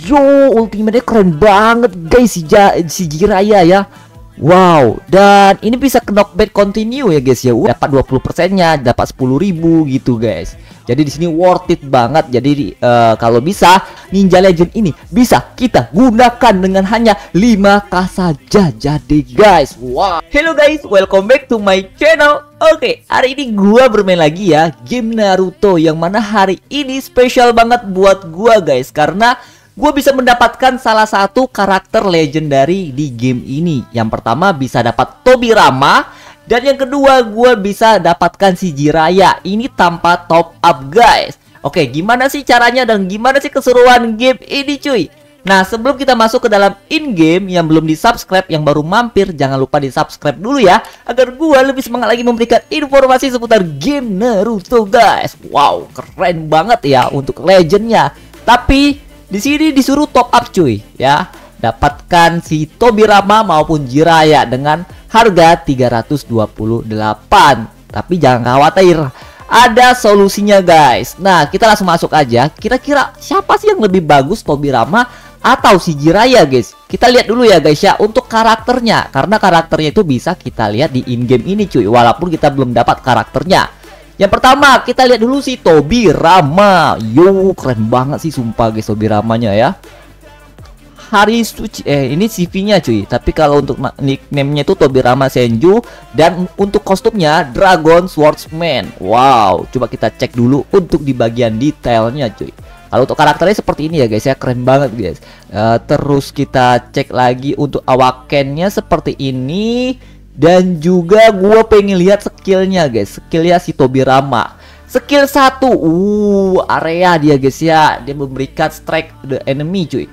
Yo, ultimate-nya keren banget guys, si Jiraiya ya. Wow, dan ini bisa knockback continue ya guys ya. Dapat 20%-nya, dapat 10.000 gitu guys. Jadi di sini worth it banget. Jadi kalau bisa Ninja Legend ini bisa kita gunakan dengan hanya 5K saja. Jadi guys, wow. Hello guys, welcome back to my channel. Oke, hari ini gua bermain lagi ya game Naruto, yang mana hari ini spesial banget buat gua guys, karena gue bisa mendapatkan salah satu karakter legendary di game ini. Yang pertama bisa dapat Tobirama, dan yang kedua gue bisa dapatkan si Jiraiya ini tanpa top up guys. Oke, gimana sih caranya dan gimana sih keseruan game ini cuy? Nah, sebelum kita masuk ke dalam in-game, yang belum di-subscribe, yang baru mampir, jangan lupa di-subscribe dulu ya, agar gue lebih semangat lagi memberikan informasi seputar game Naruto guys. Wow, keren banget ya untuk legendnya. Tapi di sini disuruh top up cuy ya, dapatkan si Tobirama maupun Jiraiya dengan harga 328. Tapi jangan khawatir, ada solusinya guys. Nah, kita langsung masuk aja. Kira-kira siapa sih yang lebih bagus, Tobirama atau si Jiraiya guys? Kita lihat dulu ya guys ya untuk karakternya, karena karakternya itu bisa kita lihat di in-game ini cuy, walaupun kita belum dapat karakternya. Yang pertama kita lihat dulu si Tobirama. Yo, keren banget sih sumpah guys Tobiramanya ya. Hari suci. Ini CV-nya cuy. Tapi kalau untuk nickname-nya itu Tobirama Senju, dan untuk kostumnya Dragon Swordsman. Wow, coba kita cek dulu untuk di bagian detailnya cuy. Kalau untuk karakternya seperti ini ya guys ya, keren banget guys. Terus kita cek lagi untuk awakennya seperti ini. Dan juga gue pengen lihat skillnya guys, skillnya si Tobirama. Skill 1, area dia guys ya, dia memberikan strike the enemy cuy.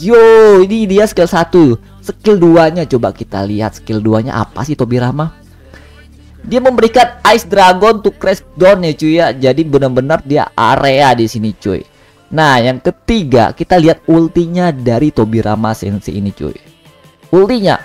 Yo, ini dia skill 1. Skill 2 nya coba kita lihat, skill 2 nya apa sih Tobirama? Dia memberikan Ice Dragon to crash down ya cuy ya. Jadi benar-benar dia area di sini cuy. Nah, yang ketiga kita lihat ultinya dari Tobirama Sensei ini cuy. Ultinya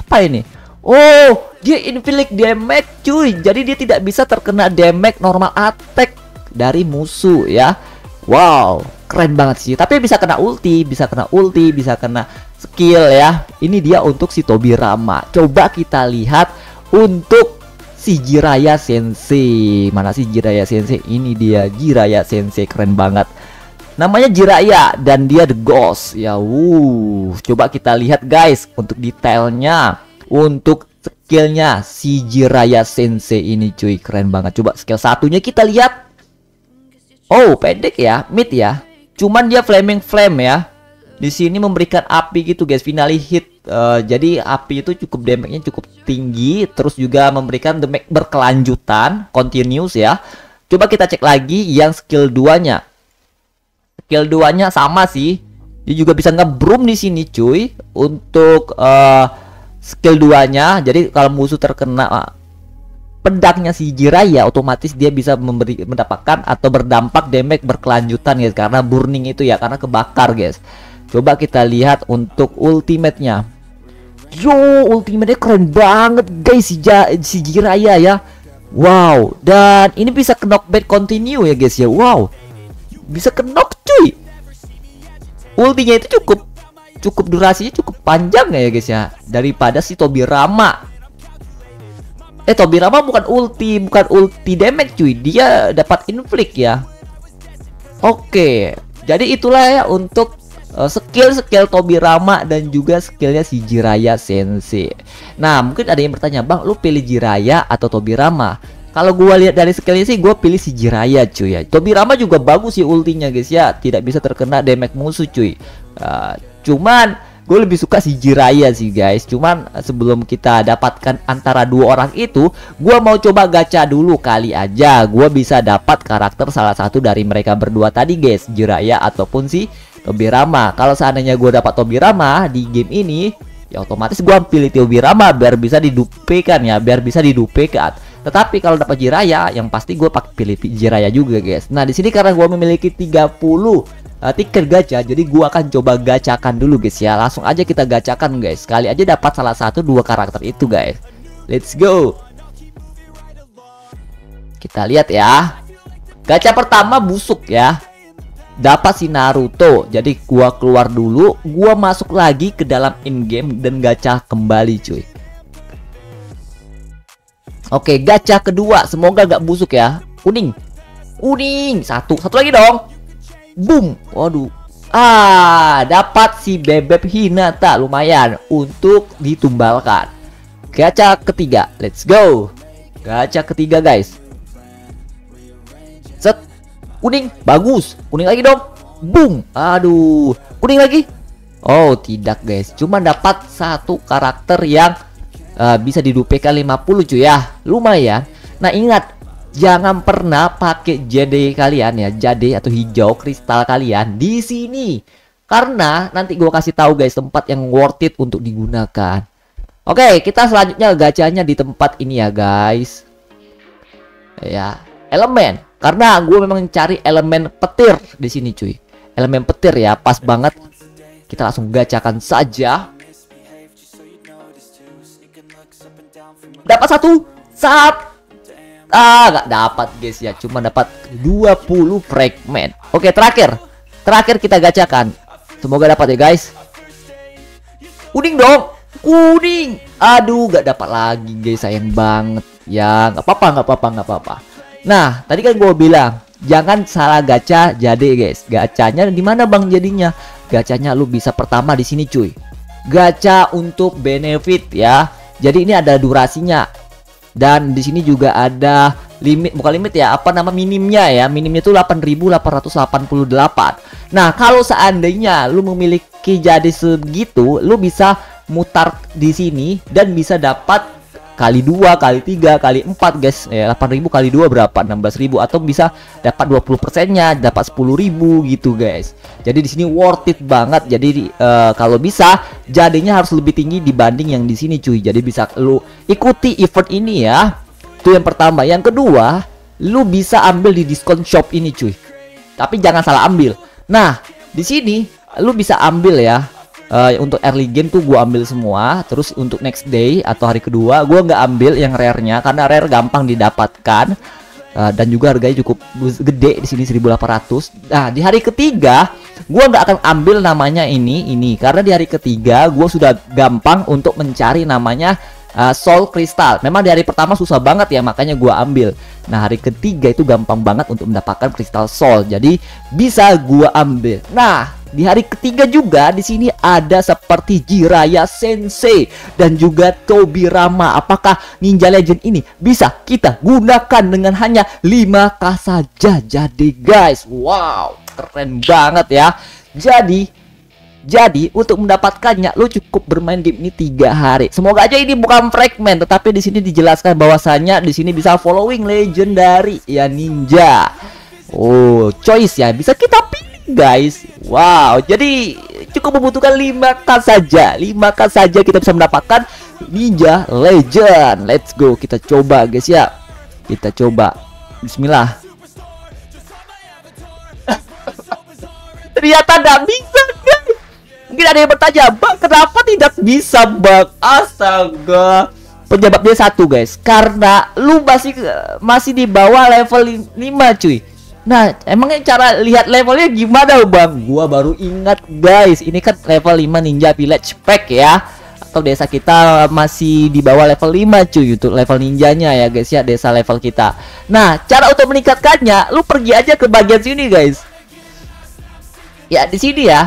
apa ini? Oh, dia inflict damage cuy. Jadi dia tidak bisa terkena damage normal attack dari musuh ya. Wow, keren banget sih. Tapi bisa kena ulti, bisa kena ulti, bisa kena skill ya. Ini dia untuk si Tobirama. Coba kita lihat untuk si Jiraiya Sensei. Mana sih Jiraiya Sensei? Ini dia Jiraiya Sensei, keren banget. Namanya Jiraiya dan dia The Ghost ya. Coba kita lihat guys untuk detailnya, untuk skillnya si Jiraiya Sensei ini cuy, keren banget. Coba skill satunya kita lihat. Oh, pendek ya, mid ya. Cuman dia flaming flame ya. Di sini memberikan api gitu guys, finally hit. Jadi api itu cukup damage-nya cukup tinggi, terus juga memberikan damage berkelanjutan, continuous ya. Coba kita cek lagi yang skill 2-nya. Skill 2-nya sama sih. Dia juga bisa ngebroom di sini cuy untuk skill 2-nya. Jadi kalau musuh terkena pedangnya si Jiraiya, otomatis dia bisa mendapatkan atau berdampak damage berkelanjutan guys, karena burning itu ya, karena kebakar guys. Coba kita lihat untuk ultimate-nya. Yo, ultimate-nya keren banget guys si Jiraiya ya. Wow, dan ini bisa knockback continue ya guys ya. Wow, bisa knock cuy. Ultinya itu cukup durasinya cukup panjang ya guys ya, daripada si Tobirama. Tobirama bukan ulti damage cuy, dia dapat inflict ya. Oke, jadi itulah ya untuk skill Tobirama dan juga skillnya si Jiraiya Sensei. Nah, mungkin ada yang bertanya, bang, lu pilih Jiraiya atau Tobirama? Kalau gua lihat dari skillnya sih, gua pilih si Jiraiya cuy ya. Tobirama juga bagus sih ultinya guys ya, tidak bisa terkena damage musuh cuy. Cuman gue lebih suka si Jiraiya sih guys. Cuman sebelum kita dapatkan antara dua orang itu, gue mau coba gacha dulu, kali aja gue bisa dapat karakter salah satu dari mereka berdua tadi guys, Jiraiya ataupun si Tobirama. Kalau seandainya gue dapat Tobirama di game ini, ya otomatis gue pilih Tobirama biar bisa didupekan ya, biar bisa didupekan. Tetapi kalau dapat Jiraiya, yang pasti gue pilih Jiraiya juga guys. Nah, di sini karena gue memiliki 30 tiket gacha, jadi gua akan coba gacakan dulu guys ya. Langsung aja kita gacakan guys, kali aja dapat salah satu dua karakter itu guys. Let's go. Kita lihat ya. Gacha pertama busuk ya. dapat si Naruto. Jadi gua keluar dulu, gua masuk lagi ke dalam in game dan gacha kembali, cuy. Oke, gacha kedua, semoga gak busuk ya. Kuning, kuning, satu lagi dong. Boom, waduh. Ah, dapat si bebek Hinata, lumayan untuk ditumbalkan. Gacha ketiga, let's go. Gacha ketiga, guys. Set, kuning, bagus. Kuning lagi dong. Boom, aduh. Kuning lagi. Oh, tidak, guys. Cuma dapat satu karakter yang bisa didupekan 50, cuy ya. Lumayan. Nah, ingat, jangan pernah pakai jade kalian ya, jade atau hijau kristal kalian di sini, karena nanti gua kasih tahu guys tempat yang worth it untuk digunakan. Oke, kita selanjutnya gacanya di tempat ini ya guys. Ya, elemen, karena gua memang cari elemen petir di sini cuy. Elemen petir ya, pas banget. Kita langsung gacakan saja. Dapat satu. Ah, gak dapat guys ya, cuma dapat 20 fragment. Oke, terakhir kita gacakan. Semoga dapat ya guys. Kuning dong, kuning. Aduh, gak dapat lagi guys, sayang banget. Ya, nggak apa-apa. Nah, tadi kan gue bilang jangan salah gacha jadi guys. Gacanya di mana bang jadinya? Gacanya lu bisa pertama di sini cuy. Gacha untuk benefit ya. Jadi ini ada durasinya. Dan di sini juga ada limit, bukan limit ya, apa nama minimnya ya. Minimnya itu 8.888. Nah, kalau seandainya lu memiliki jadi segitu, lu bisa mutar di sini dan bisa dapat kali 2, kali 3, kali 4 guys. Ya, 8.000 kali 2 berapa? 16.000, atau bisa dapat 20%-nya, dapat 10.000 gitu guys. Jadi di sini worth it banget. Jadi kalau bisa jadinya harus lebih tinggi dibanding yang di sini cuy. Jadi bisa lu ikuti event ini ya. Itu yang pertama. Yang kedua, lu bisa ambil di diskon shop ini cuy. Tapi jangan salah ambil. Nah, di sini lu bisa ambil ya. Untuk early game tuh gue ambil semua. Terus untuk next day atau hari kedua gue nggak ambil yang rare-nya, karena rare gampang didapatkan dan juga harganya cukup gede di sini 1.800. Nah, di hari ketiga gue nggak akan ambil namanya ini, karena di hari ketiga gue sudah gampang untuk mencari namanya soul crystal. Memang di hari pertama susah banget ya, makanya gue ambil. Nah, hari ketiga itu gampang banget untuk mendapatkan crystal soul, jadi bisa gue ambil. Nah, di hari ketiga juga di sini ada seperti Jiraiya Sensei dan juga Tobirama. Apakah Ninja Legend ini bisa kita gunakan dengan hanya 5K saja? Jadi guys, wow, keren banget ya. Jadi untuk mendapatkannya lu cukup bermain game ini 3 hari. Semoga aja ini bukan fragment, tetapi di sini dijelaskan bahwasanya di sini bisa following legendary ya ninja. Oh, choice ya, bisa kita pilih guys. Wow, jadi cukup membutuhkan 5K saja. 5K saja kita bisa mendapatkan Ninja Legend. Let's go, kita coba guys ya. Kita coba. Bismillah. Ternyata tidak bisa guys. Mungkin ada yang bertanya, bang, kenapa tidak bisa bang? Astaga. Penyebabnya satu guys, karena lu masih di bawah level 5 cuy. Nah, emangnya cara lihat levelnya gimana bang? Gua baru ingat guys, ini kan level 5 Ninja Village Pack ya, atau desa kita masih di bawah level 5 cuy, untuk level ninjanya ya guys ya, desa level kita. Nah, cara untuk meningkatkannya, lu pergi aja ke bagian sini guys. Ya, di sini ya.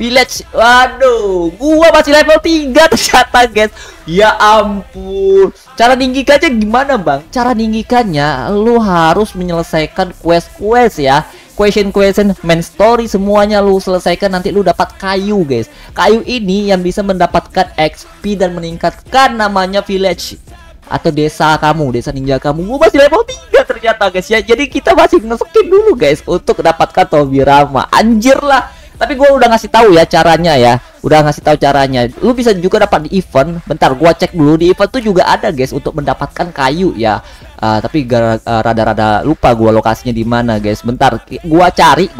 Village, waduh, gua masih level 3 ternyata guys. Ya ampun. Cara ninggikannya gimana bang? Cara ninggikannya lu harus menyelesaikan quest-quest ya, question-question, main story, semuanya lu selesaikan. Nanti lu dapat kayu guys. Kayu ini yang bisa mendapatkan XP dan meningkatkan namanya village atau desa kamu, desa ninja kamu. Gua masih level 3 ternyata guys ya. Jadi kita masih nge-skip dulu guys untuk mendapatkan Tobirama. Anjir lah. Tapi gue udah ngasih tahu ya caranya ya. Udah ngasih tahu caranya. Lu bisa juga dapat di event. Bentar, gua cek dulu, di event tuh juga ada guys untuk mendapatkan kayu ya. Tapi rada-rada lupa gua lokasinya di mana guys. Bentar, gua cari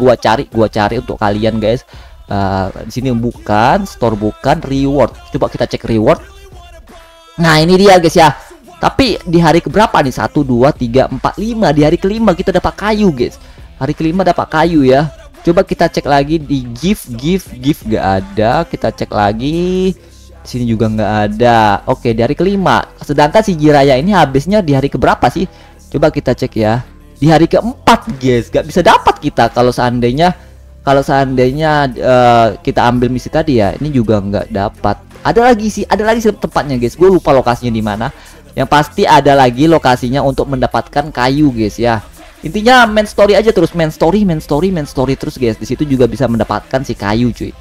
untuk kalian guys. Di sini bukan, store bukan, reward. Coba kita cek reward. Nah, ini dia guys ya. Tapi di hari keberapa nih? 1 2 3 4 5. Di hari kelima kita dapat kayu guys. Hari kelima dapat kayu ya. Coba kita cek lagi di gift nggak ada. Kita cek lagi, sini juga nggak ada. Oke, di hari kelima. Sedangkan si Jiraiya ini habisnya di hari keberapa sih? Coba kita cek ya. Di hari keempat, guys, nggak bisa dapat kita kalau seandainya kita ambil misi tadi ya. Ini juga nggak dapat. Ada lagi sih tempatnya, guys. Gue lupa lokasinya di mana. Yang pasti ada lagi lokasinya untuk mendapatkan kayu, guys ya. Intinya main story aja terus, main story terus, guys. Di situ juga bisa mendapatkan si kayu, cuy.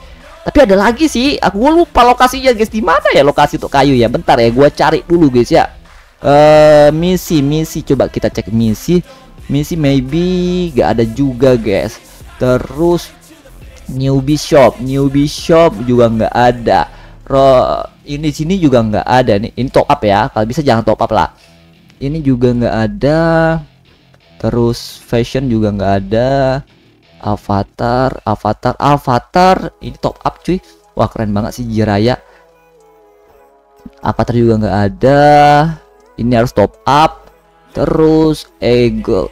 Tapi ada lagi sih, aku lupa lokasinya, guys. Di mana ya lokasi untuk kayu ya? Bentar ya, gua cari dulu, guys ya. Misi coba kita cek misi maybe gak ada juga, guys. Terus newbie shop juga nggak ada. Ini sini juga nggak ada nih. Ini top up ya, kalau bisa jangan top up lah. Ini juga nggak ada. Terus fashion juga nggak ada. Avatar ini top up, cuy. Wah, keren banget sih Jiraiya. Avatar juga nggak ada. Ini harus top up. Terus eagle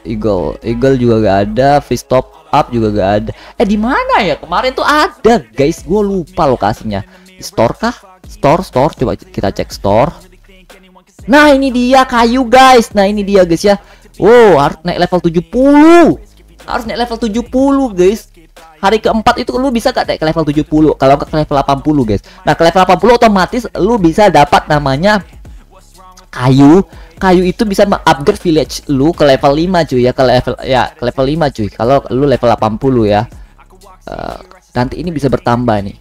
juga nggak ada. Fish top up juga nggak ada. Di mana ya kemarin tuh ada, guys? Gue lupa lokasinya. Store kah? Store coba kita cek store. Nah, ini dia kayu, guys. Nah, ini dia, guys ya. Wow, harus naik level 70. Harus naik level 70, guys. Hari keempat itu lu bisa gak naik ke level 70? Kalau ke level 80, guys. Nah, ke level 80 otomatis lu bisa dapat namanya kayu. Kayu itu bisa mengupgrade village lu ke level 5, cuy ya. Ke level 5, cuy. Kalau lu level 80 ya. Nanti ini bisa bertambah nih.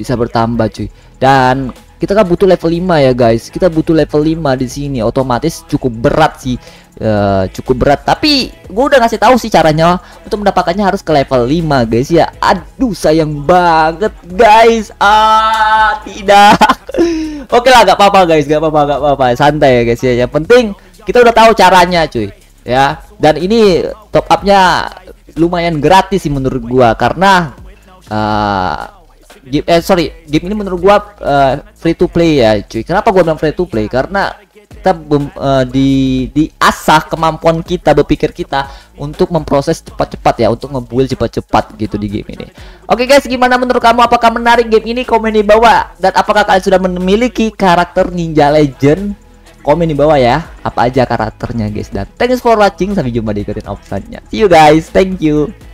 Bisa bertambah, cuy. Dan kita kan butuh level 5 ya, guys. Kita butuh level 5 di sini. Otomatis cukup berat sih. Cukup berat, tapi gue udah ngasih tahu sih caranya untuk mendapatkannya harus ke level 5, guys ya. Aduh, sayang banget, guys. Tidak. Oke lah, gak apa-apa, guys. Gak apa-apa. Santai ya, guys ya. Yang penting kita udah tahu caranya, cuy. Ya. Dan ini top upnya lumayan gratis sih menurut gua, karena game ini menurut gua free to play ya, cuy. Kenapa gua bilang free to play? Karena kita diasah kemampuan kita, berpikir kita untuk memproses cepat-cepat ya, untuk ngebuild cepat-cepat gitu di game ini. Oke, guys, gimana menurut kamu? Apakah menarik game ini? Komen di bawah. Dan apakah kalian sudah memiliki karakter Ninja Legend? Komen di bawah ya, apa aja karakternya, guys. Dan thanks for watching, sampai jumpa di konten offline-nya. See you, guys. Thank you.